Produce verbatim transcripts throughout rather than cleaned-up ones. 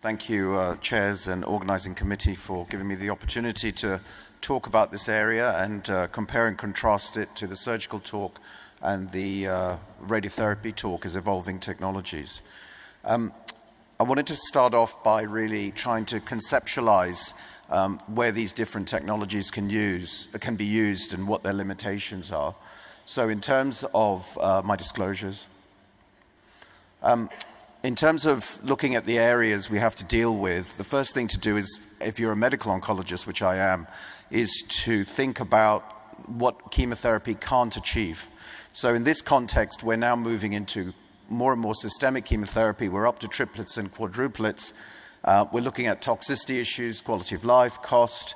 Thank you, uh, chairs and organising committee, for giving me the opportunity to talk about this area and uh, compare and contrast it to the surgical talk and the uh, radiotherapy talk as evolving technologies. Um, I wanted to start off by really trying to conceptualize um, where these different technologies can, use, can be used and what their limitations are. So in terms of uh, my disclosures, um, in terms of looking at the areas we have to deal with, the first thing to do is, if you're a medical oncologist, which I am, is to think about what chemotherapy can't achieve. So in this context, we're now moving into more and more systemic chemotherapy. We're up to triplets and quadruplets. Uh, we're looking at toxicity issues, quality of life, cost,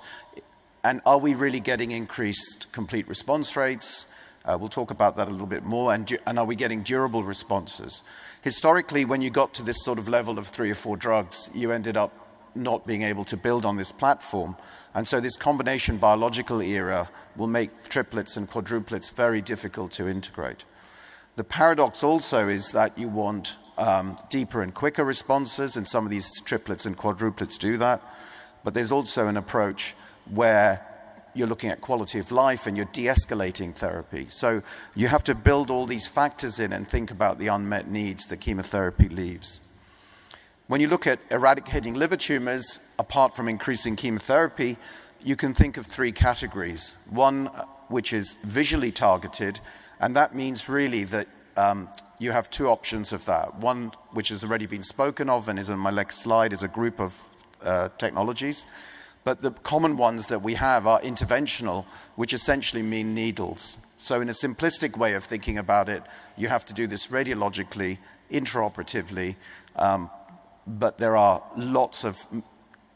and are we really getting increased complete response rates? Uh, we'll talk about that a little bit more, and, and are we getting durable responses? Historically, when you got to this sort of level of three or four drugs, you ended up not being able to build on this platform. And so this combination biological era will make triplets and quadruplets very difficult to integrate. The paradox also is that you want um, deeper and quicker responses, and some of these triplets and quadruplets do that. But there's also an approach where you're looking at quality of life and you're de-escalating therapy. So you have to build all these factors in and think about the unmet needs that chemotherapy leaves. When you look at eradicating liver tumors, apart from increasing chemotherapy, you can think of three categories. One, which is visually targeted, and that means really that um, you have two options of that. One, which has already been spoken of and is on my next slide, is a group of uh, technologies. But the common ones that we have are interventional, which essentially mean needles. So in a simplistic way of thinking about it, you have to do this radiologically, intraoperatively, um, but there are lots of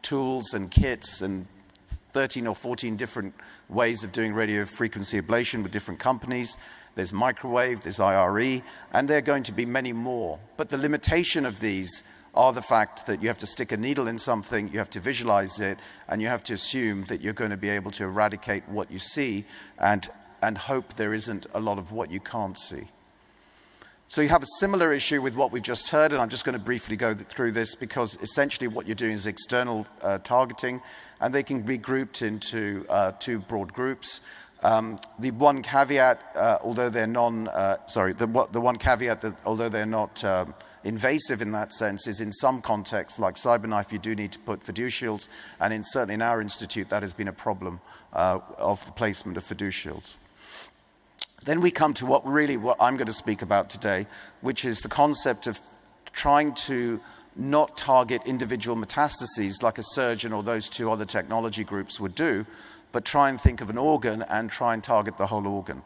tools and kits and thirteen or fourteen different ways of doing radiofrequency ablation with different companies. There's microwave, there's I R E, and there are going to be many more. But the limitation of these are the fact that you have to stick a needle in something, you have to visualize it, and you have to assume that you're going to be able to eradicate what you see and, and hope there isn't a lot of what you can't see. So you have a similar issue with what we've just heard, and I'm just going to briefly go through this because essentially what you're doing is external uh, targeting, and they can be grouped into uh, two broad groups. Um, the one caveat, uh, although they're non, uh, sorry, the, the one caveat that although they're not um, invasive in that sense is in some contexts, like CyberKnife, you do need to put fiducials, and in, certainly in our institute that has been a problem uh, of the placement of fiducials. Then we come to what really what I'm going to speak about today, which is the concept of trying to not target individual metastases like a surgeon or those two other technology groups would do, but try and think of an organ and try and target the whole organ.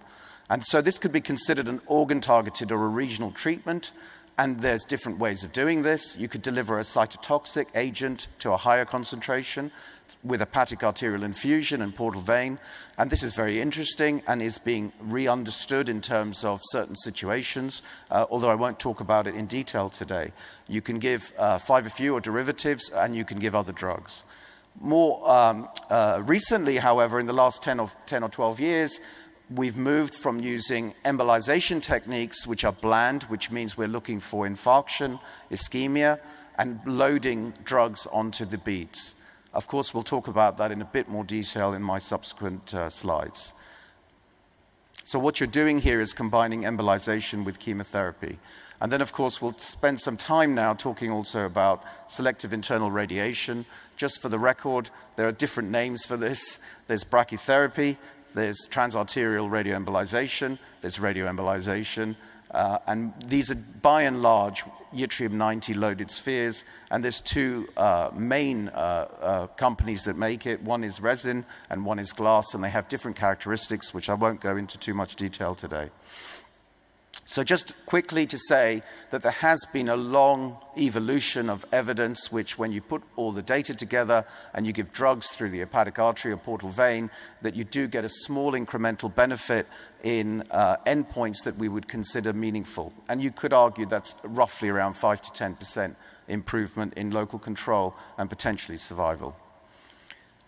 And so this could be considered an organ-targeted or a regional treatment, and there's different ways of doing this. You could deliver a cytotoxic agent to a higher concentration with hepatic arterial infusion and portal vein, and this is very interesting and is being re-understood in terms of certain situations, uh, although I won't talk about it in detail today. You can give uh, five F U or derivatives, and you can give other drugs. More um, uh, recently, however, in the last ten or twelve years, we've moved from using embolization techniques, which are bland, which means we're looking for infarction, ischemia, and loading drugs onto the beads. Of course, we'll talk about that in a bit more detail in my subsequent uh, slides. So what you're doing here is combining embolization with chemotherapy. And then, of course, we'll spend some time now talking also about selective internal radiation. Just for the record, there are different names for this. There's brachytherapy, there's transarterial radioembolization, there's radioembolization, uh, and these are, by and large, yttrium ninety loaded spheres, and there's two uh, main uh, uh, companies that make it. One is resin and one is glass, and they have different characteristics, which I won't go into too much detail today. So just quickly to say that there has been a long evolution of evidence which, when you put all the data together and you give drugs through the hepatic artery or portal vein, that you do get a small incremental benefit in uh, endpoints that we would consider meaningful. And you could argue that's roughly around five to ten percent improvement in local control and potentially survival.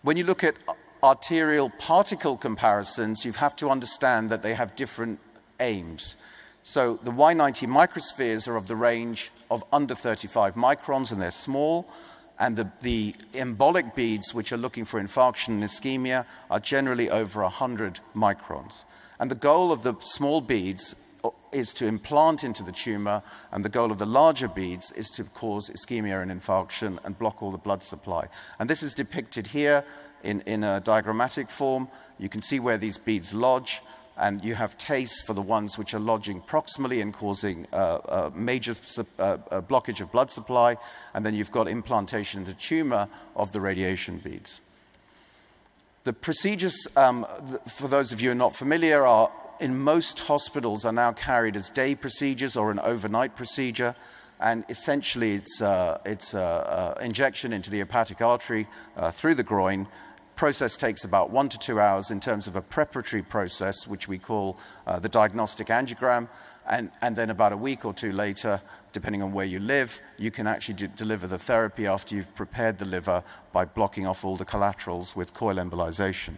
When you look at arterial particle comparisons, you have to understand that they have different aims. So the Y ninety microspheres are of the range of under thirty-five microns, and they're small. and the, the embolic beads, which are looking for infarction and ischemia, are generally over one hundred microns. And the goal of the small beads is to implant into the tumor, and the goal of the larger beads is to cause ischemia and infarction and block all the blood supply. And this is depicted here in, in a diagrammatic form. You can see where these beads lodge, and you have taste for the ones which are lodging proximally and causing uh, a major uh, a blockage of blood supply, and then you've got implantation into tumor of the radiation beads. The procedures, um, for those of you who are not familiar, are in most hospitals are now carried as day procedures or an overnight procedure, and essentially it's uh, it's uh, uh, injection into the hepatic artery uh, through the groin. Process takes about one to two hours in terms of a preparatory process, which we call uh, the diagnostic angiogram, and, and then about a week or two later, depending on where you live, you can actually do, deliver the therapy after you've prepared the liver by blocking off all the collaterals with coil embolization.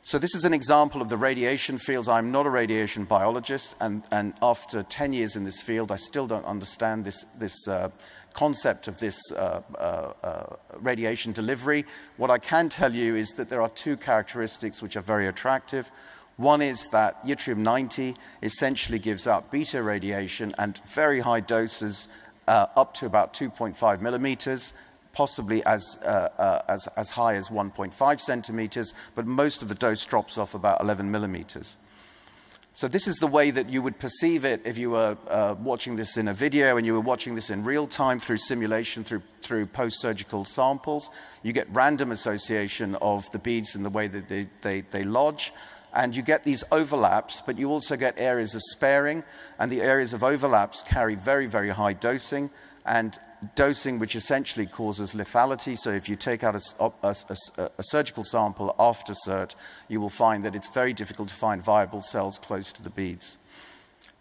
So this is an example of the radiation field. I'm not a radiation biologist, and, and after ten years in this field, I still don't understand this, this uh, concept of this uh, uh, uh, radiation delivery. What I can tell you is that there are two characteristics which are very attractive. One is that yttrium ninety essentially gives out beta radiation and very high doses uh, up to about two point five millimeters. Possibly as, uh, uh, as, as high as one point five centimeters, but most of the dose drops off about eleven millimeters. So this is the way that you would perceive it if you were uh, watching this in a video and you were watching this in real time through simulation, through, through post-surgical samples. You get random association of the beads in the way that they, they, they lodge, and you get these overlaps, but you also get areas of sparing, and the areas of overlaps carry very, very high dosing, and dosing which essentially causes lethality. So if you take out a, a, a, a surgical sample after SIRT, you will find that it's very difficult to find viable cells close to the beads.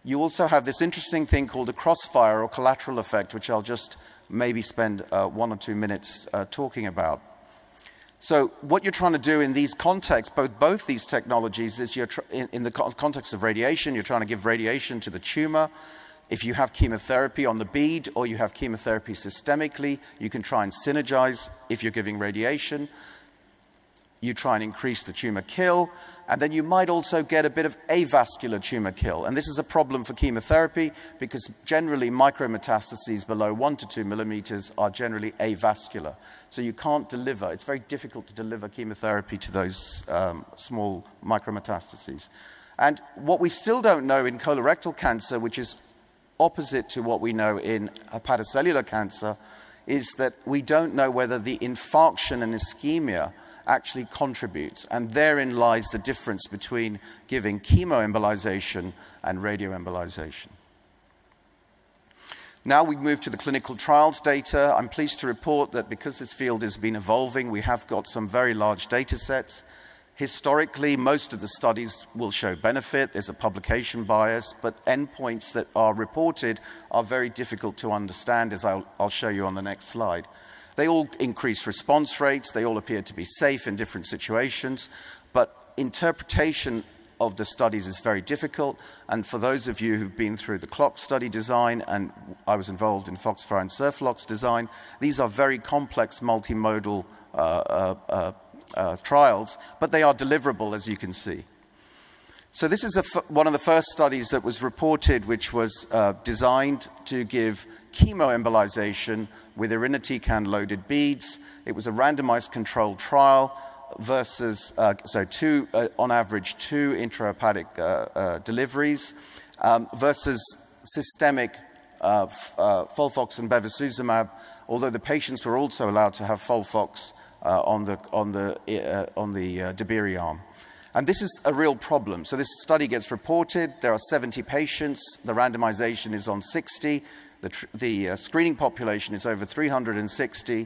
You also have this interesting thing called a crossfire or collateral effect, which I'll just maybe spend uh, one or two minutes uh, talking about. So what you're trying to do in these contexts, both, both these technologies, is you're tr in, in the co context of radiation, you're trying to give radiation to the tumor. If you have chemotherapy on the bead or you have chemotherapy systemically, you can try and synergize. If you're giving radiation, you try and increase the tumor kill, and then you might also get a bit of avascular tumor kill. And this is a problem for chemotherapy because generally micrometastases below one to two millimeters are generally avascular. So you can't deliver, it's very difficult to deliver chemotherapy to those um, small micrometastases. And what we still don't know in colorectal cancer, which is opposite to what we know in hepatocellular cancer, is that we don't know whether the infarction and ischemia actually contributes, and therein lies the difference between giving chemoembolization and radioembolization. Now we move to the clinical trials data. I'm pleased to report that because this field has been evolving, we have got some very large data sets. Historically, most of the studies will show benefit. There's a publication bias, but endpoints that are reported are very difficult to understand, as I'll, I'll show you on the next slide. They all increase response rates. They all appear to be safe in different situations, but interpretation of the studies is very difficult. And for those of you who've been through the CLOCC study design, and I was involved in FOXFIRE and SIRFLOX design, these are very complex multimodal uh, uh, uh, Uh, trials, but they are deliverable, as you can see. So this is a f one of the first studies that was reported, which was uh, designed to give chemoembolization with irinotecan-loaded beads. It was a randomized controlled trial versus, uh, so two, uh, on average, two intrahepatic uh, uh, deliveries um, versus systemic uh, uh, Folfox and bevacizumab, although the patients were also allowed to have Folfox Uh, on the, on the, uh, on the uh, DEBIRI arm. And this is a real problem. So this study gets reported. There are seventy patients. The randomization is on sixty. The, tr the uh, screening population is over three hundred sixty.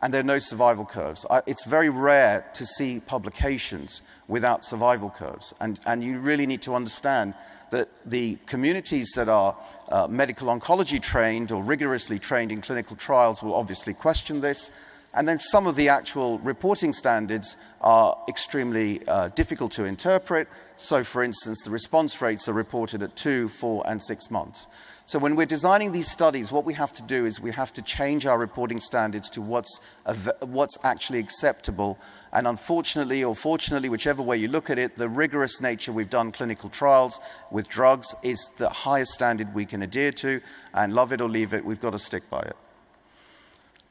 And there are no survival curves. I, it's very rare to see publications without survival curves. And, and you really need to understand that the communities that are uh, medical oncology trained or rigorously trained in clinical trials will obviously question this. And then some of the actual reporting standards are extremely uh, difficult to interpret. So, for instance, the response rates are reported at two, four, and six months. So when we're designing these studies, what we have to do is we have to change our reporting standards to what's, what's actually acceptable. And unfortunately or fortunately, whichever way you look at it, the rigorous nature we've done clinical trials with drugs is the highest standard we can adhere to. And love it or leave it, we've got to stick by it.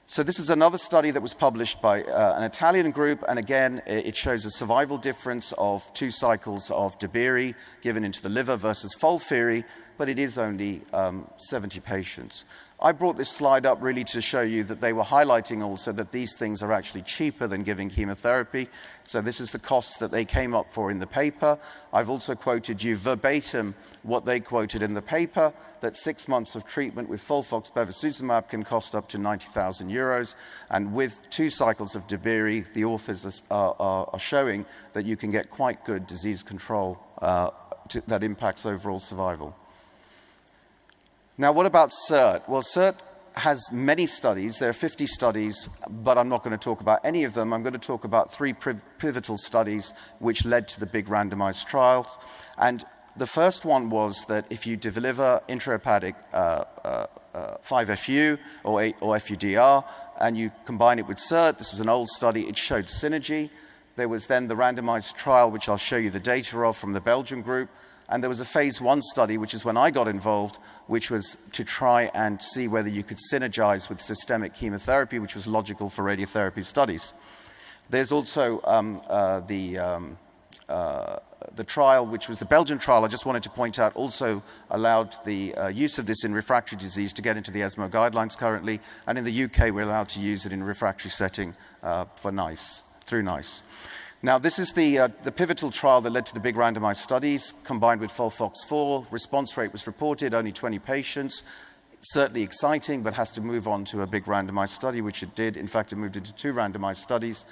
So this is another study that was published by uh, an Italian group, and again, it shows a survival difference of two cycles of DEBIRI given into the liver versus Folfiri, but it is only um, seventy patients. I brought this slide up really to show you that they were highlighting also that these things are actually cheaper than giving chemotherapy. So this is the cost that they came up for in the paper. I've also quoted you verbatim what they quoted in the paper, that six months of treatment with Folfox bevacizumab can cost up to ninety thousand euros. And with two cycles of DEBIRI, the authors are, are, are showing that you can get quite good disease control uh, to, that impacts overall survival. Now, what about SIRT? Well, SIRT has many studies. There are fifty studies, but I'm not going to talk about any of them. I'm going to talk about three pivotal studies which led to the big randomized trials. And the first one was that if you deliver intrahepatic uh, uh, uh, five F U or, or F U D R and you combine it with SIRT, this was an old study, it showed synergy. There was then the randomized trial, which I'll show you the data of from the Belgian group. And there was a phase one study, which is when I got involved, which was to try and see whether you could synergize with systemic chemotherapy, which was logical for radiotherapy studies. There's also um, uh, the, um, uh, the trial, which was the Belgian trial, I just wanted to point out, also allowed the uh, use of this in refractory disease to get into the ESMO guidelines currently. And in the U K, we're allowed to use it in a refractory setting uh, for NICE, through NICE. Now, this is the, uh, the pivotal trial that led to the big randomized studies, combined with FOLFOX four. Response rate was reported, only twenty patients. Certainly exciting, but has to move on to a big randomized study, which it did. In fact, it moved into two randomized studies.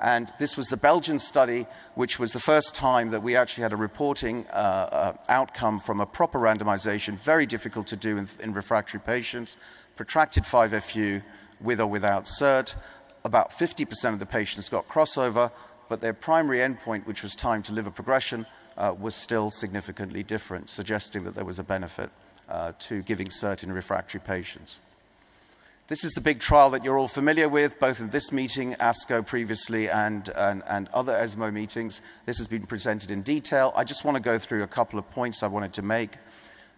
And this was the Belgian study, which was the first time that we actually had a reporting uh, uh, outcome from a proper randomization, very difficult to do in, in refractory patients, protracted five F U with or without SIRT. About fifty percent of the patients got crossover, but their primary endpoint, which was time to liver progression, uh, was still significantly different, suggesting that there was a benefit uh, to giving SIRT in refractory patients. This is the big trial that you're all familiar with, both in this meeting, ASCO previously, and, and, and other ESMO meetings. This has been presented in detail. I just want to go through a couple of points I wanted to make.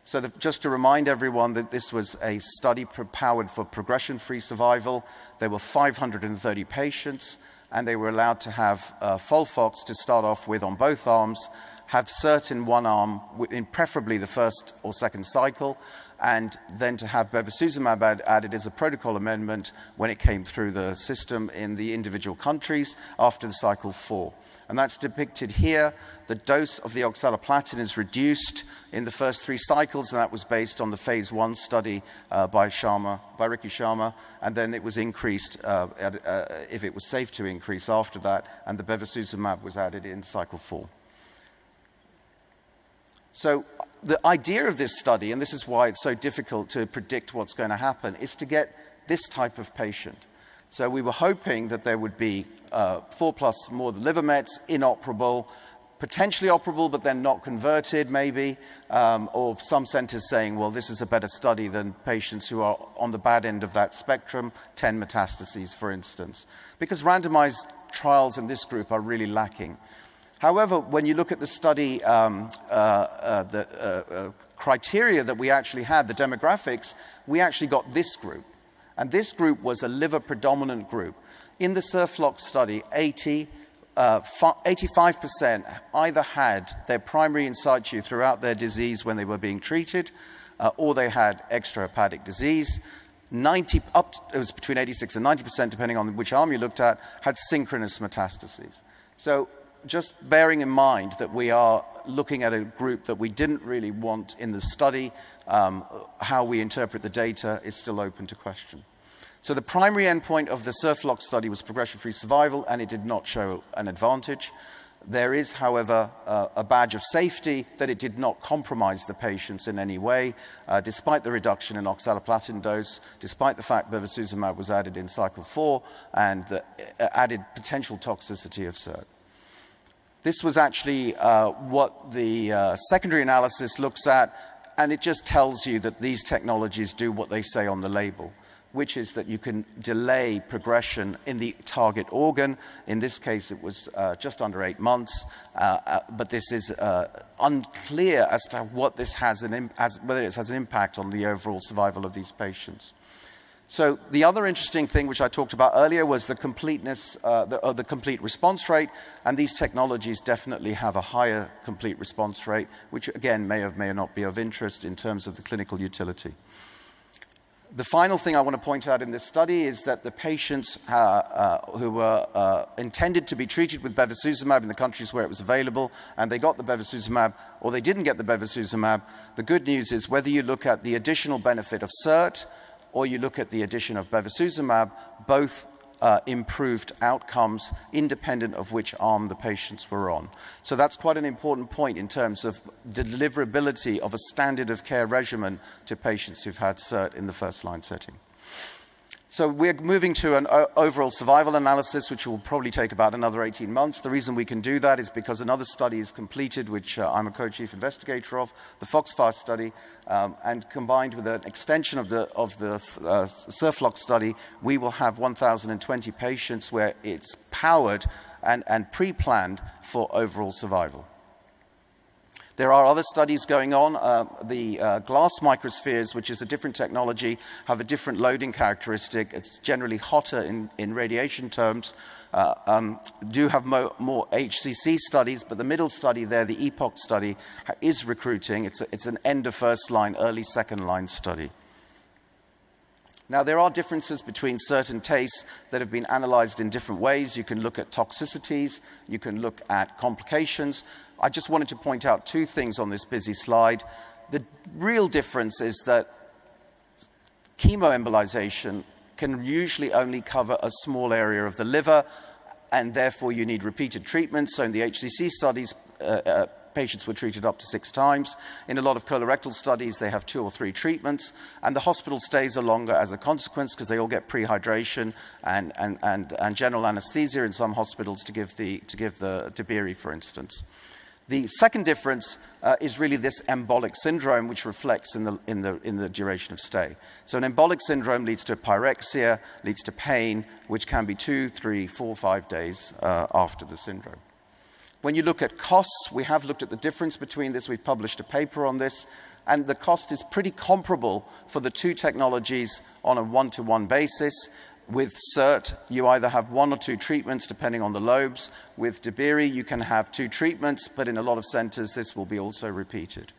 So the, just to remind everyone that this was a study powered for progression-free survival. There were five hundred thirty patients, and they were allowed to have uh, Folfox to start off with on both arms, have SIRT in one arm, in preferably the first or second cycle, and then to have bevacizumab ad added as a protocol amendment when it came through the system in the individual countries after the cycle four. And that's depicted here. The dose of the oxaliplatin is reduced in the first three cycles, and that was based on the phase one study uh, by Sharma, by Ricky Sharma, and then it was increased uh, at, uh, if it was safe to increase after that, and the bevacizumab was added in cycle four. So the idea of this study, and this is why it's so difficult to predict what's going to happen, is to get this type of patient. So we were hoping that there would be uh, four plus more the liver mets, inoperable, potentially operable, but then not converted maybe, um, or some centers saying, well, this is a better study than patients who are on the bad end of that spectrum, ten metastases, for instance, because randomized trials in this group are really lacking. However, when you look at the study, um, uh, uh, the uh, uh, criteria that we actually had, the demographics, we actually got this group. And this group was a liver-predominant group. In the SIRFLOX study, eighty, uh, eighty-five percent either had their primary in situ throughout their disease when they were being treated, uh, or they had extrahepatic disease. ninety, up, it was between eighty-six and ninety percent, depending on which arm you looked at, had synchronous metastases. So just bearing in mind that we are looking at a group that we didn't really want in the study, Um, how we interpret the data is still open to question. So the primary endpoint of the SIRFLOX study was progression-free survival, and it did not show an advantage. There is, however, uh, a badge of safety that it did not compromise the patients in any way, uh, despite the reduction in oxaliplatin dose, despite the fact bevacizumab was added in cycle four and the added potential toxicity of SIRT. This was actually uh, what the uh, secondary analysis looks at, and it just tells you that these technologies do what they say on the label, which is that you can delay progression in the target organ. In this case, it was uh, just under eight months, uh, uh, but this is uh, unclear as to what this has an im as, whether it has an impact on the overall survival of these patients. So the other interesting thing, which I talked about earlier, was the completeness uh, the, uh, the complete response rate, and these technologies definitely have a higher complete response rate, which again may or may not be of interest in terms of the clinical utility. The final thing I want to point out in this study is that the patients uh, uh, who were uh, intended to be treated with bevacizumab in the countries where it was available, and they got the bevacizumab or they didn't get the bevacizumab, the good news is whether you look at the additional benefit of SIRT or you look at the addition of bevacizumab, both uh, improved outcomes independent of which arm the patients were on. So that's quite an important point in terms of deliverability of a standard of care regimen to patients who've had SIRT in the first line setting. So we're moving to an overall survival analysis, which will probably take about another eighteen months. The reason we can do that is because another study is completed, which uh, I'm a co-chief investigator of, the FOXFIRE study, um, and combined with an extension of the, of the uh, SIRFLOX study, we will have one thousand twenty patients where it's powered and, and pre-planned for overall survival. There are other studies going on. Uh, the uh, glass microspheres, which is a different technology, have a different loading characteristic. It's generally hotter in, in radiation terms. Uh, um, do have mo more H C C studies, but the middle study there, the EPOCH study, is recruiting. It's, a, it's an end of first line, early second line study. Now, there are differences between certain tastes that have been analyzed in different ways. You can look at toxicities, you can look at complications. I just wanted to point out two things on this busy slide. The real difference is that chemoembolization can usually only cover a small area of the liver, and therefore you need repeated treatments. So in the H C C studies, uh, uh, patients were treated up to six times. In a lot of colorectal studies, they have two or three treatments, and the hospital stays are longer as a consequence because they all get prehydration and, and, and, and general anesthesia in some hospitals to give the, to give the DEBIRI, for instance. The second difference uh, is really this embolic syndrome, which reflects in the, in, the, in the duration of stay. So an embolic syndrome leads to pyrexia, leads to pain, which can be two, three, four, five days uh, after the syndrome. When you look at costs, we have looked at the difference between this. We've published a paper on this, and the cost is pretty comparable for the two technologies on a one-to-one basis. With SIRT, you either have one or two treatments, depending on the lobes. With DEBIRI, you can have two treatments, but in a lot of centers, this will be also repeated.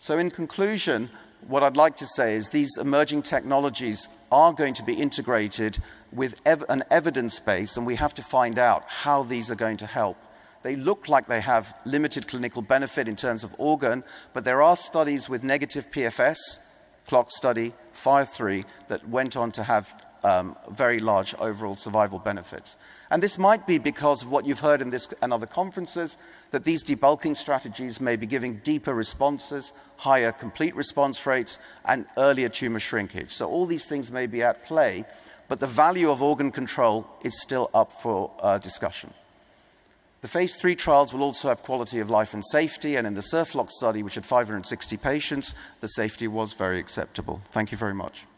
So in conclusion, what I'd like to say is these emerging technologies are going to be integrated with ev an evidence base, and we have to find out how these are going to help. They look like they have limited clinical benefit in terms of organ, but there are studies with negative P F S, CLOCC study, FIRE three, that went on to have Um, very large overall survival benefits. And this might be because of what you've heard in this and other conferences, that these debulking strategies may be giving deeper responses, higher complete response rates, and earlier tumor shrinkage. So all these things may be at play, but the value of organ control is still up for uh, discussion. The phase three trials will also have quality of life and safety, and in the SIRFLOX study, which had five hundred sixty patients, the safety was very acceptable. Thank you very much.